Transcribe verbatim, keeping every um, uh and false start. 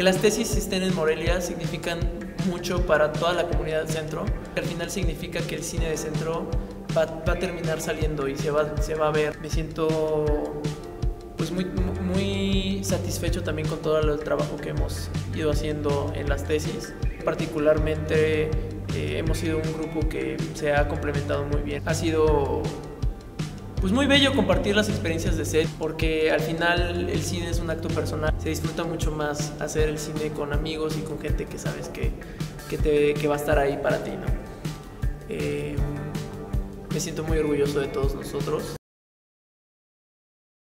Que las tesis estén en Morelia significan mucho para toda la comunidad del centro. Al final significa que el cine de centro va, va a terminar saliendo y se va, se va a ver. Me siento pues muy, muy satisfecho también con todo el trabajo que hemos ido haciendo en las tesis. Particularmente eh, hemos sido un grupo que se ha complementado muy bien. Ha sido pues muy bello compartir las experiencias de set, porque al final el cine es un acto personal. Se disfruta mucho más hacer el cine con amigos y con gente que sabes que, que, te, que va a estar ahí para ti, ¿no? Eh, me siento muy orgulloso de todos nosotros.